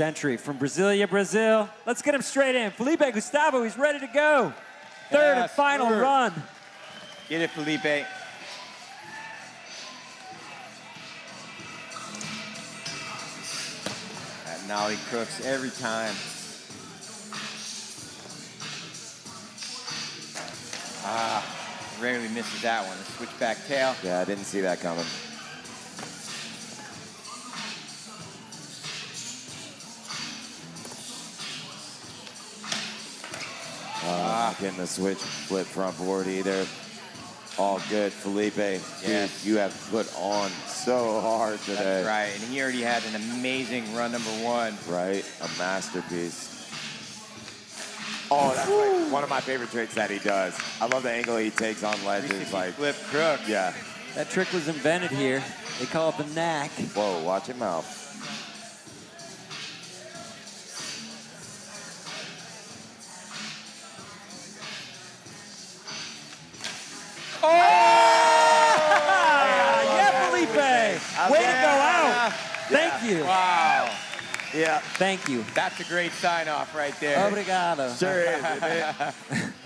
century from Brasilia, Brazil. Let's get him straight in. Felipe Gustavo, he's ready to go. Third and final run. Get it, Felipe. Now he cooks every time. Ah, rarely misses that one. The switchback tail. Yeah, I didn't see that coming. Not getting the switch flip front board either. All good, Felipe. Yes. Dude, you have put on so hard today. That's right, and he already had an amazing run number one. Right, a masterpiece. Oh, that's like one of my favorite tricks that he does. I love the angle he takes on ledges. Like flip crook. Yeah. That trick was invented here. They call it the knack. Whoa, watch him out. Oh! Yeah, Felipe. Way to go out. Thank you. Wow. Yeah. Thank you. That's a great sign-off right there. Obrigado. Sure is, isn't it?